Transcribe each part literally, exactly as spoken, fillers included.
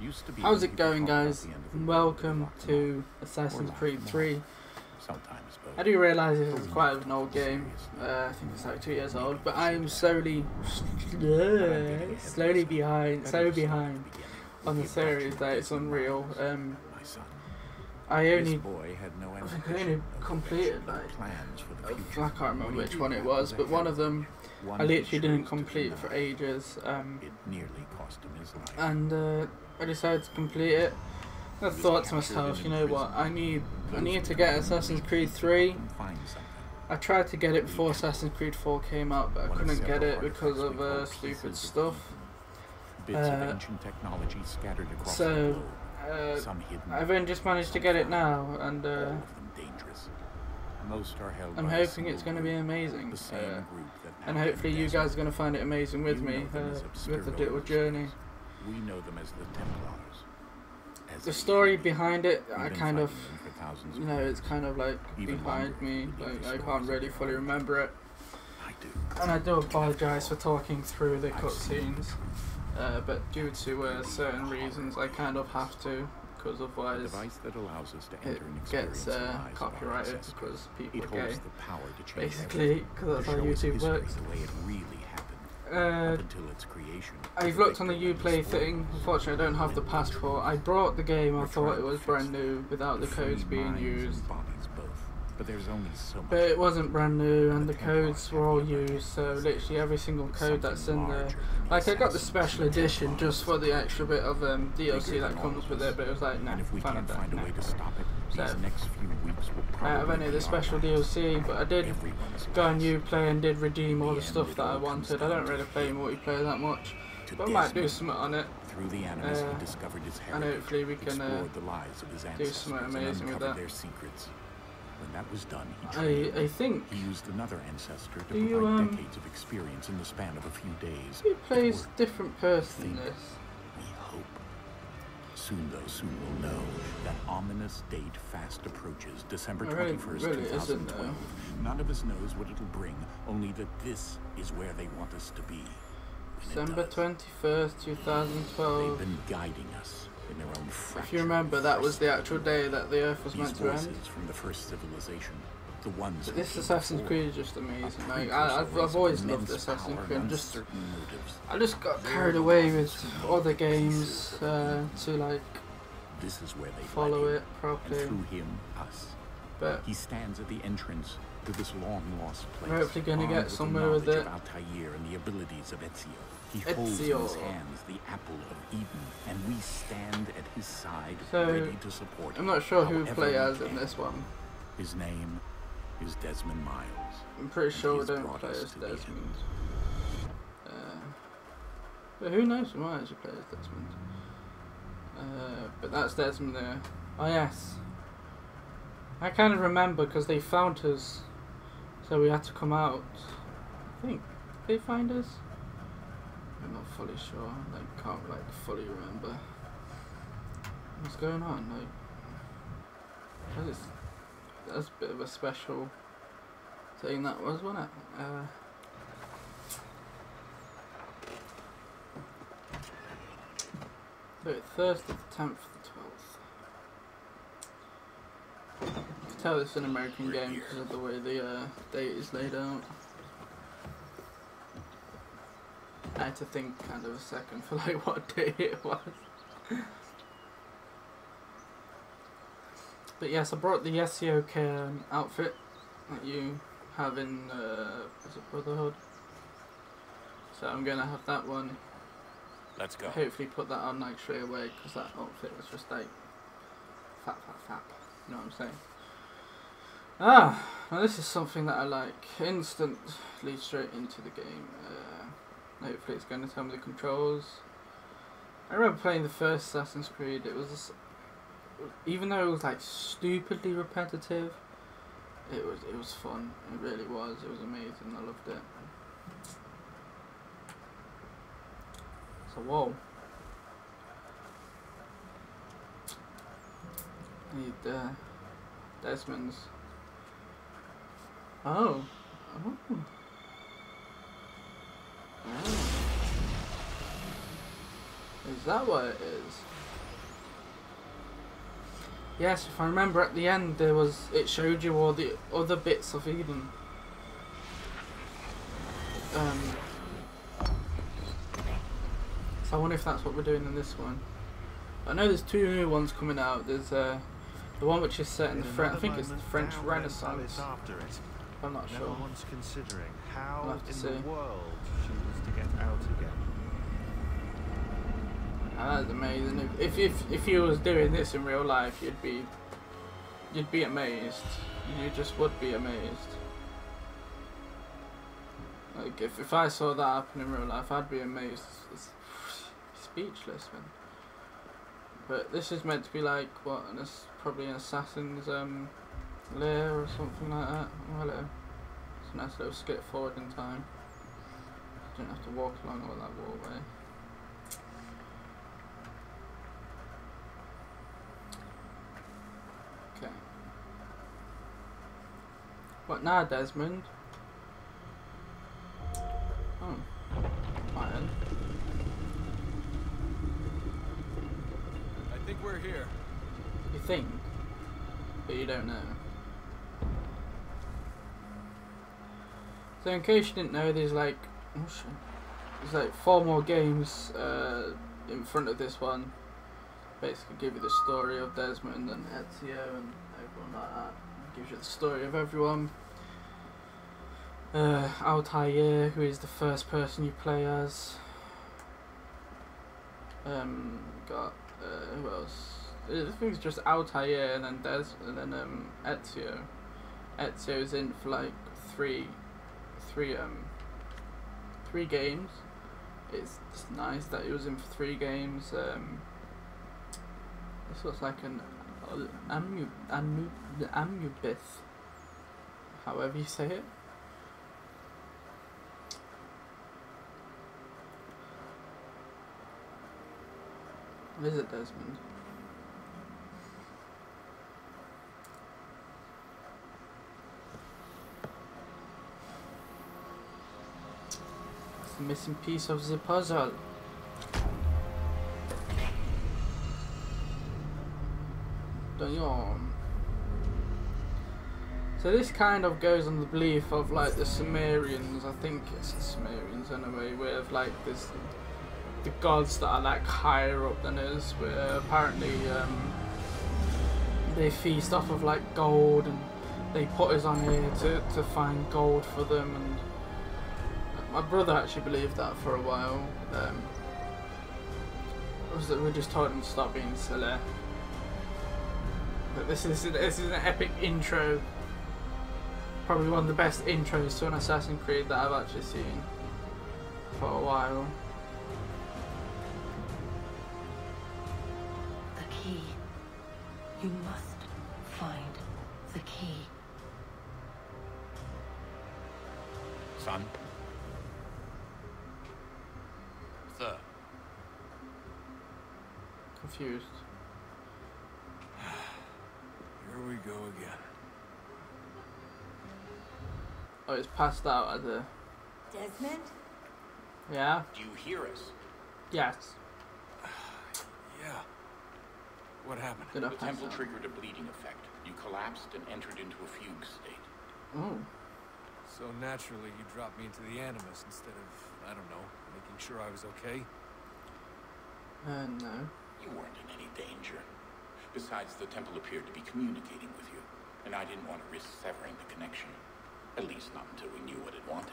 Used to be How's it going, guys? Welcome to Assassin's Creed three. Sometimes, I do realise it's quite an old game. Uh, I think it's like two years old, but I am slowly, slowly behind, so behind on the series that it's unreal. Um, I only, boy had no I think I only completed like, I can't remember which one it was, but one of them I literally didn't complete for ages, um, and uh, I decided to complete it. I thought to myself, you know what, I need I need to get Assassin's Creed three. I tried to get it before Assassin's Creed four came out, but I couldn't get it because of uh, stupid stuff. Uh, so Uh, I've only just managed to get it now, and uh, I'm hoping it's going to be amazing, uh, and hopefully you guys are going to find it amazing with me, uh, with the little journey. The story behind it, I kind of, you know, it's kind of like behind me, like I can't really fully remember it, and I do apologise for talking through the cutscenes. Uh, but due to uh, certain reasons, I kind of have to, because otherwise it gets uh, copyrighted because people are gay. Basically, because that's how YouTube works. Uh, I've looked on the Uplay thing. Unfortunately, I don't have the passport. I brought the game. I thought it was brand new, without the codes being used. But there's only so much. But it wasn't brand new, and the codes were all used, so literally every single code that's in there. Like, I got the special edition just for the extra bit of um, D L C that comes with it, but it was like, nah, find that, nah. So, I have any of the special D L C, but I did go on Uplay and did redeem all the stuff that I wanted. I don't really play multiplayer that much, but I might do something on it. Through the Animus, he discovered his heritage, and hopefully we can uh, do something amazing with that. When that was done, he, I, I think he used another ancestor to provide you, um, decades of experience in the span of a few days. He plays a different person. This. We hope. Soon, though, soon we'll know that ominous date fast approaches, December twenty-first, two thousand twelve. None of us knows what it'll bring, only that this is where they want us to be. December twenty-first, two thousand twelve. They've been guiding us. In their own if you remember, that was the actual day that the Earth was These meant to end. From the first civilization, the ones but this Assassin's Creed is just amazing. Like, I, I've, I've always loved Assassin's Creed. I'm just, I just got carried away with other games uh, to like this is where they follow it properly. And through him, us. But he stands at the entrance to this long-lost place. We're hopefully going to get somewhere with it. Altair and the abilities of Ezio. He holds in his hands the apple of Eden, and we stand at his side, so, ready to support him. I'm not sure who play as in this one. His name is Desmond Miles. I'm pretty sure we don't play as Desmond. Uh, but who knows who might actually play as Desmond. Uh, but that's Desmond there. Oh yes. I kind of remember because they found us, so we had to come out. I think they find us. I'm not fully sure. I like, can't like fully remember what's going on. Like, that's, that's a bit of a special thing that was, wasn't it? Uh, so it's Thursday, the tenth, the twelfth. You can tell this is an American game because of the way the uh, date is laid out. I had to think kind of a second for like what day it was. But yes, I brought the Ezio outfit that you have in uh, is it Brotherhood. So I'm gonna have that one. Let's go. Hopefully put that on like straight away because that outfit was just like fap fap fap. You know what I'm saying? Ah, now this is something that I like instantly straight into the game. Uh, Hopefully it's going to tell me the controls. I remember playing the first Assassin's Creed, it was just, even though it was like stupidly repetitive, it was it was fun. It really was. It was amazing. I loved it. It's a wall. Need uh, Desmond's. Oh. Oh. Is that what it is? Yes, if I remember, at the end there was it showed you all the other bits of Eden. Um, so I wonder if that's what we're doing in this one. I know there's two new ones coming out. There's uh, the one which is set in, in the French. I think it's the French Renaissance. After it. I'm not no sure. One's considering how I'll have to in see. The world she was to get out again. Ah, that's amazing. If if if you was doing this in real life, you'd be you'd be amazed. You just would be amazed. Like if if I saw that happen in real life, I'd be amazed. It's speechless, man. But this is meant to be like what? An ass probably an assassin's um lair or something like that. Well, it's a nice little skip forward in time. You don't have to walk along all that wallway. What now, Desmond? Oh, fine. I think we're here. You think? But you don't know. So in case you didn't know, there's like oh shit, there's like four more games uh, in front of this one. Basically give you the story of Desmond and Ezio and everyone like that. Gives you the story of everyone. Uh, Altair, who is the first person you play as. Um, got uh, who else? I think it's just Altair and then Des and then um Ezio. Ezio's in for like three, three um, three games. It's, it's nice that he was in for three games. Um, this looks like an. Amu, Amu, Anubis, however you say it. Visit Desmond. It's the missing piece of the puzzle. So this kind of goes on the belief of like the Sumerians, I think it's the Sumerians anyway, where like this, the gods that are like higher up than us, where apparently um, they feast off of like gold and they put us on here to, to find gold for them. And my brother actually believed that for a while. Um, was that we just told him to stop being silly. This is this is an epic intro, probably one of the best intros to an Assassin's Creed that I've actually seen for a while. The key. You must find the key. Son. Sir. Confused. We go again. Oh, it's passed out at the. Desmond? Yeah? Do you hear us? Yes. Uh, yeah. What happened? The temple out. Triggered a bleeding effect. You collapsed and entered into a fugue state. Oh. So naturally, you dropped me into the Animus instead of, I don't know, making sure I was okay? Uh, no. You weren't in any danger. Besides, the temple appeared to be communicating with you, and I didn't want to risk severing the connection. At least not until we knew what it wanted.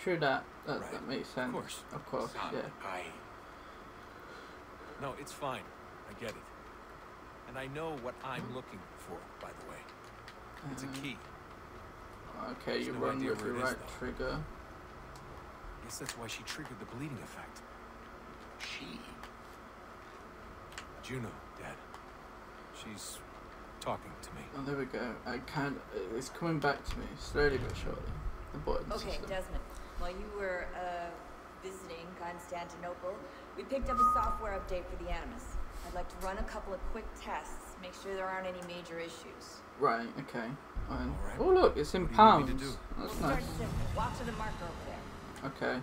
True that. That, right. That makes sense. Of course. Of course, Son, yeah. I... No, it's fine. I get it. And I know what I'm looking for, by the way. It's a key. Uh, okay, There's you no run with the right though. Trigger. I guess that's why she triggered the bleeding effect. She? Juno, Dad. She's talking to me. Oh, there we go. I can't. It's coming back to me slowly but surely. The button okay, system. Desmond. While you were uh, visiting Constantinople, we picked up a software update for the Animus. I'd like to run a couple of quick tests, make sure there aren't any major issues. Right. Okay. Right. Right. Oh look, it's in what pounds. Do you need me to do? That's we'll nice. Start Walk to the marker over there. Okay.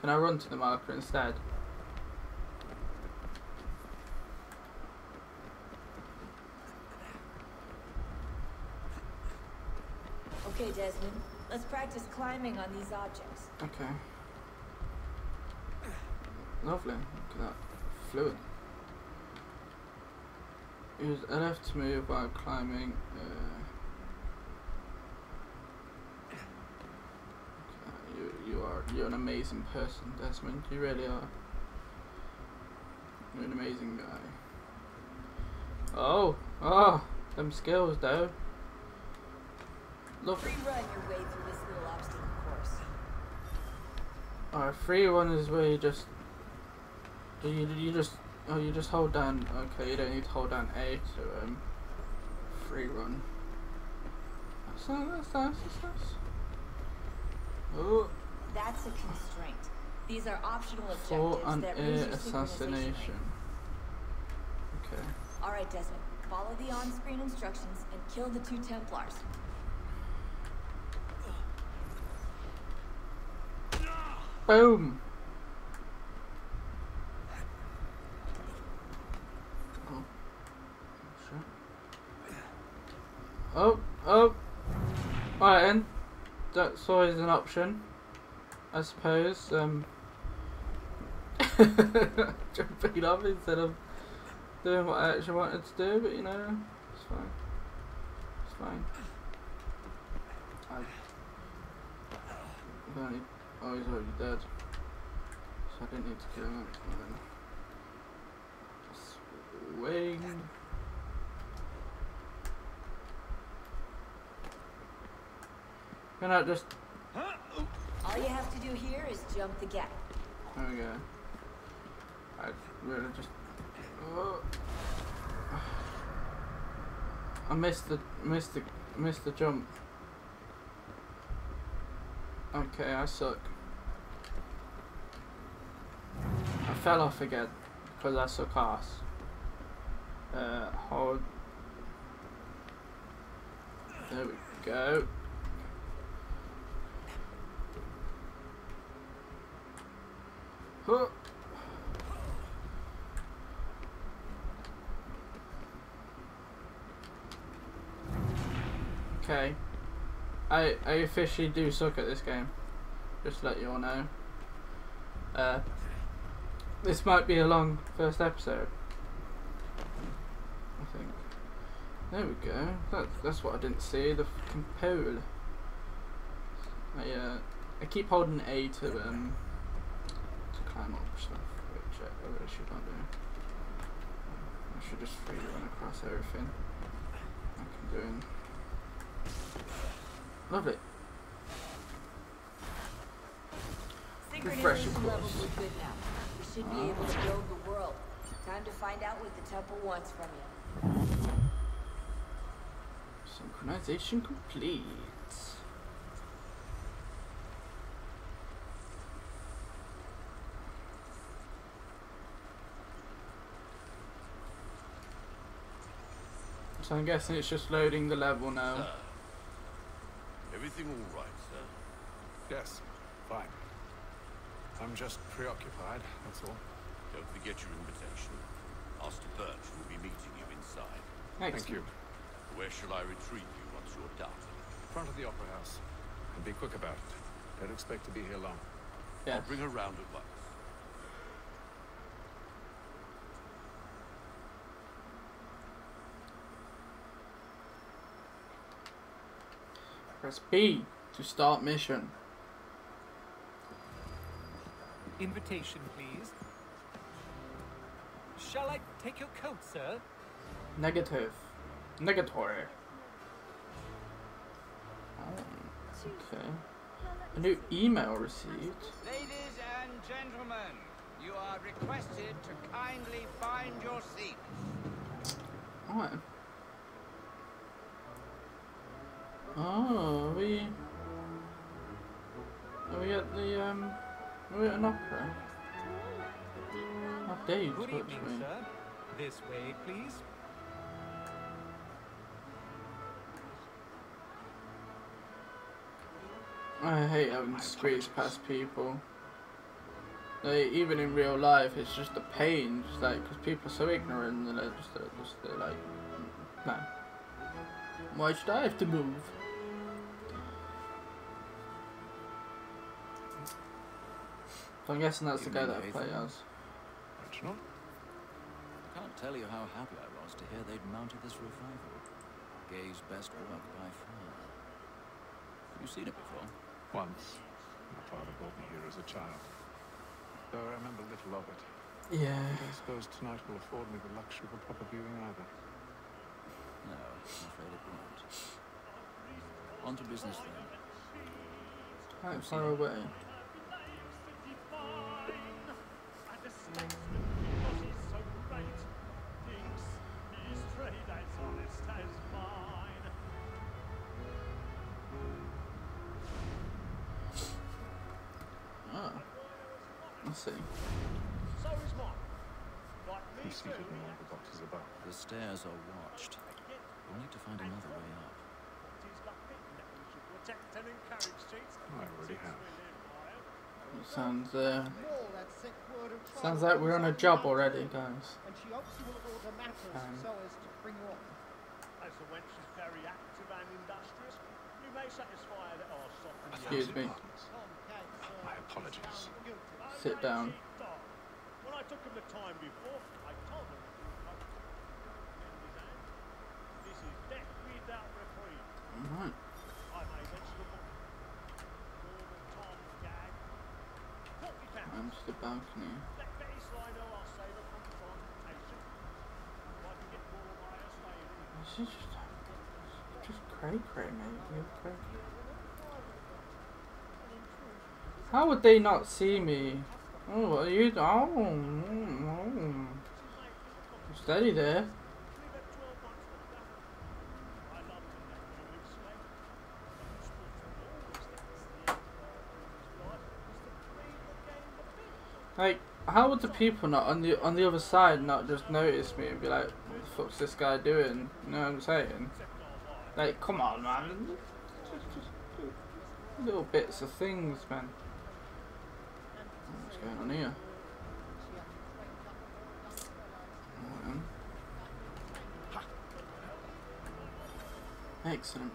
Can I run to the marker instead? Okay, Desmond. Let's practice climbing on these objects. Okay. Lovely. Look at that. Fluid. Use L F to move while climbing. Uh, you, you are you're an amazing person, Desmond. You really are. You're an amazing guy. Oh, ah, oh, them skills though. Look. Free run your way through this little obstacle course. Alright, free run is where you just you you just. Oh, you just hold down. Okay, you don't need to hold down A to um, free run. That's nice. That's nice. That's nice. Oh. That's a constraint. These are optional objectives for an air assassination. Okay. All right, Desmond. Follow the on-screen instructions and kill the two Templars. Boom. Oh, oh, right then, that's always an option, I suppose, um, jumping up instead of doing what I actually wanted to do, but you know, it's fine, it's fine, I don't need, oh he's already dead, so I didn't need to kill him, then swing. Can I just... All you have to do here is jump the gap. There we go. I really just... Oh. I missed the... Missed the... Missed the jump. Okay, I suck. I fell off again. Because I suck ass. Uh, hold... There we go. Oh. Okay, I I officially do suck at this game. Just to let you all know. Uh, this might be a long first episode. I think. There we go. That's that's what I didn't see. The fucking pole. I uh I keep holding A to um. Climb up stuff, which I really should not do. I should just free run across everything. I can do it. Lovely. Refresh, of course. We should uh, be able to build the world. Time to find out what the temple wants from you. Synchronization complete. So I'm guessing it's just loading the level now. Sir. Everything all right, sir? Yes, fine. I'm just preoccupied, that's all. Don't forget your invitation. Master Birch will be meeting you inside. Excellent. Thank you. Where shall I retrieve you once you're done? In front of the Opera House. And be quick about it. Don't expect to be here long. Yes. I'll bring her round at once. Press B to start mission. Invitation, please. Shall I take your coat, sir? Negative. Negatory. Oh, okay. A new email received. Ladies and gentlemen, you are requested to kindly find your seats. Alright. Oh, are we... Are we at the, um... Are we at an opera? How dare you touch me. Good evening, sir. This way, please. I hate having to squeeze past people. Like, even in real life, it's just a pain. Just like, because people are so ignorant and they're just, they're just they're like... No. Why should I have to move? So I'm guessing that's you the guy that I play as. I don't know. I can't tell you how happy I was to hear they'd mounted this revival. Gay's best work by far. Have you seen it before? Once. My father brought me here as a child. Though I remember little of it. Yeah. I suppose tonight will afford me the luxury of a proper viewing either. No, I'm afraid it won't. On to business then. How far away? Oh. Let's see. He seated in all the boxes above. The stairs are watched. We'll need to find another way up. I already have. Sounds, uh... sounds like we're on a job already, guys. Um, excuse me. My apologies. Sit down. I took him the time before. I told him to do much to him. This is death without reprieve. Alright. I may mention the time gag. I'm just the balcony. Let Betty slide or I'll save her from confrontation. If I can get more of my ass. She's just just cray cray, mate. How would they not see me? Oh, what are you? Oh, oh, steady there. Like, how would the people not on the on the other side not just notice me and be like, "What the fuck's this guy doing?" You know what I'm saying? Like, come on, man. Just, just little bits of things, man. What's going on here? Excellent.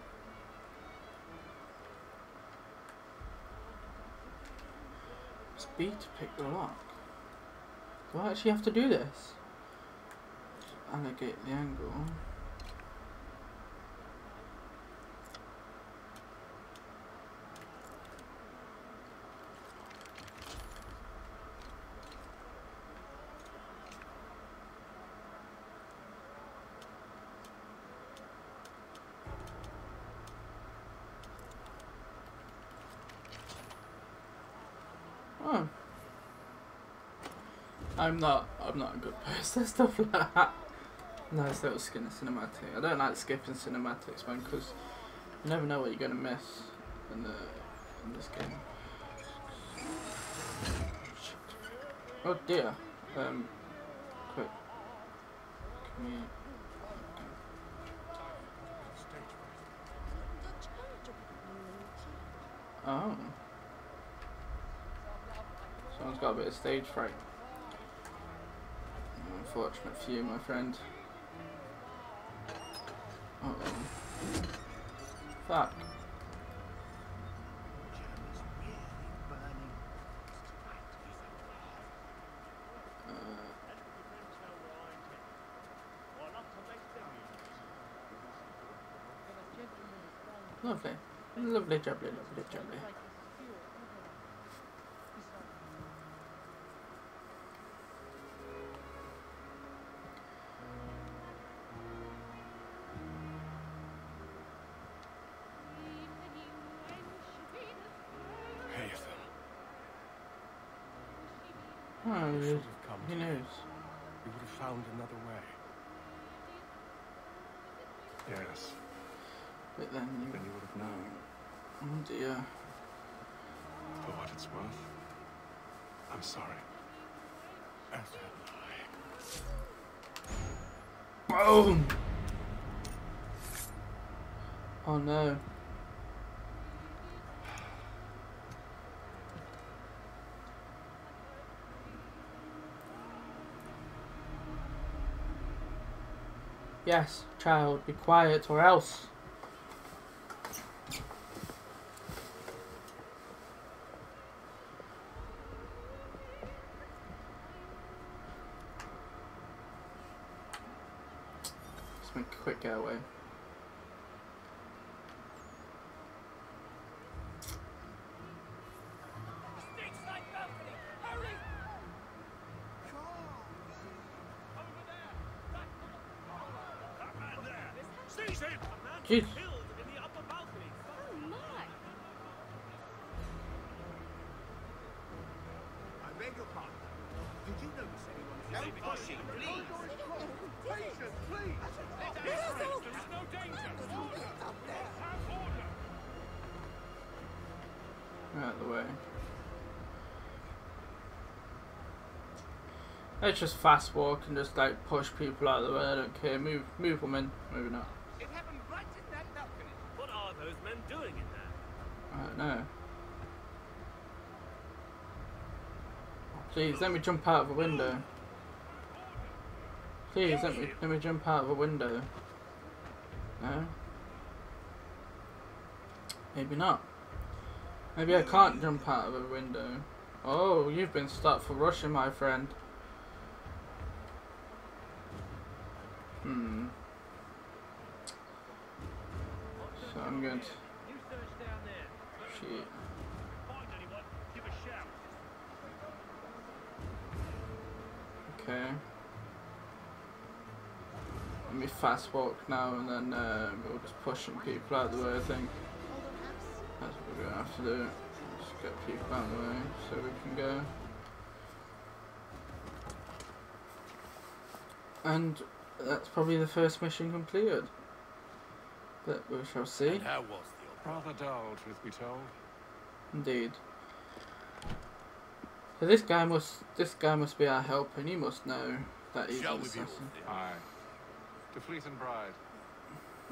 It's B to pick the lock. Do I actually have to do this? Allocate the angle. I'm not, I'm not a good person at stuff like that. Nice little skin of cinematic. I don't like skipping cinematics, man, because you never know what you're going to miss in, the, in this game. Oh dear. Um, quick. Can we... Oh. Someone's got a bit of stage fright. Unfortunate for you, my friend. Uh oh. Fuck. Uh. Lovely. Lovely, jubbly, lovely, jubbly. I'm sorry. Boom! Oh no. Yes, child, be quiet or else. quick, quick getaway. Jeez. Let's just fast walk and just like push people out of the way. I don't care. Move, move them in. Maybe not. It happened right in that balcony. What are those men doing in there? I don't know. Please let me jump out of a window. Please let me let me jump out of a window. No. Maybe not. Maybe I can't jump out of a window. Oh, you've been stopped for rushing, my friend. Hmm. So I'm going to... Shit. Okay. Let me fast walk now and then uh, we'll just push people out of the way, I think. That's what we're going to have to do. Just get people out of the way so we can go. And... that's probably the first mission completed. But we shall see. And how was the rather dull, truth be told. Indeed. So this guy must this guy must be our help, and he must know that he's an assassin. Aye. To Fleet and Bride.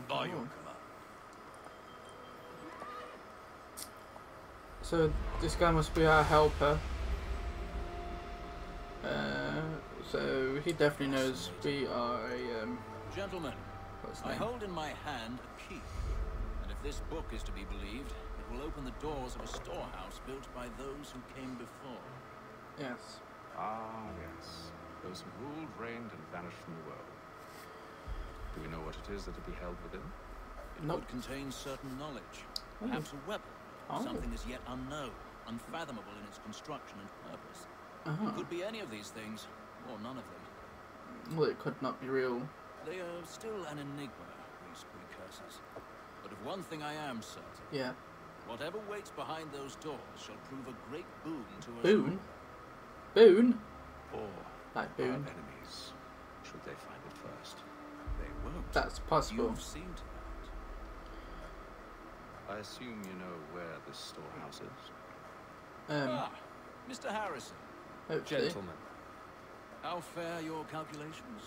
By your command. So this guy must be our helper. Uh So he definitely knows we are a um, gentleman. I hold in my hand a key, and if this book is to be believed, it will open the doors of a storehouse built by those who came before. Yes. Ah, yes. Those who ruled, reigned, and vanished from the world. Do we know what it is that it be held within? It nope. would contain certain knowledge, perhaps oh. a weapon, oh. something as yet unknown, unfathomable in its construction and purpose. Uh-huh. It could be any of these things. Or none of them. Well, it could not be real. They are still an enigma, these precursors. But of one thing I am certain. Yeah. Whatever waits behind those doors shall prove a great boon to us. Boon? Boon? Or like boon. Our enemies, should they find it first. They won't. That's possible. You've seen to that. I assume you know where this storehouse is. Um ah, Mister Harrison. Hopefully. Gentlemen. How fair your calculations?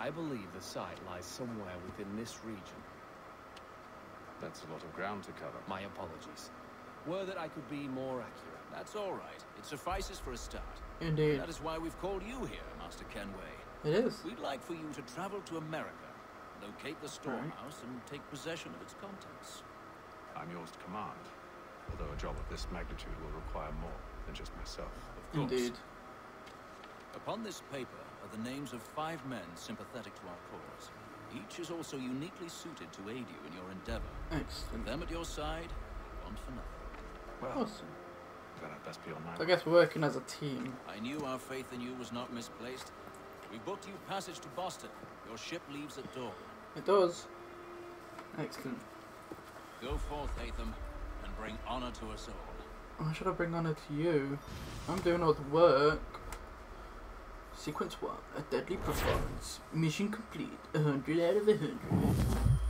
I believe the site lies somewhere within this region. That's a lot of ground to cover. My apologies. Were that I could be more accurate. That's all right. It suffices for a start. Indeed. And that is why we've called you here, Master Kenway. It is. We'd like for you to travel to America, locate the storehouse, right. and take possession of its contents. I'm yours to command, although a job of this magnitude will require more than just myself. Of course. Indeed. Upon this paper are the names of five men sympathetic to our cause. Each is also uniquely suited to aid you in your endeavor. Excellent. With them at your side, one for nothing. Well, awesome. Then I'd best be on my way. I guess we're working as a team. I knew our faith in you was not misplaced. We booked you passage to Boston. Your ship leaves at dawn. It does. Excellent. Go forth, Atham, and bring honor to us all. Why should I bring honor to you? I'm doing all the work. Sequence one, a deadly performance. Mission complete. A hundred out of a hundred.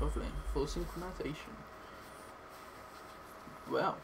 Lovely. Full synchronization. Well.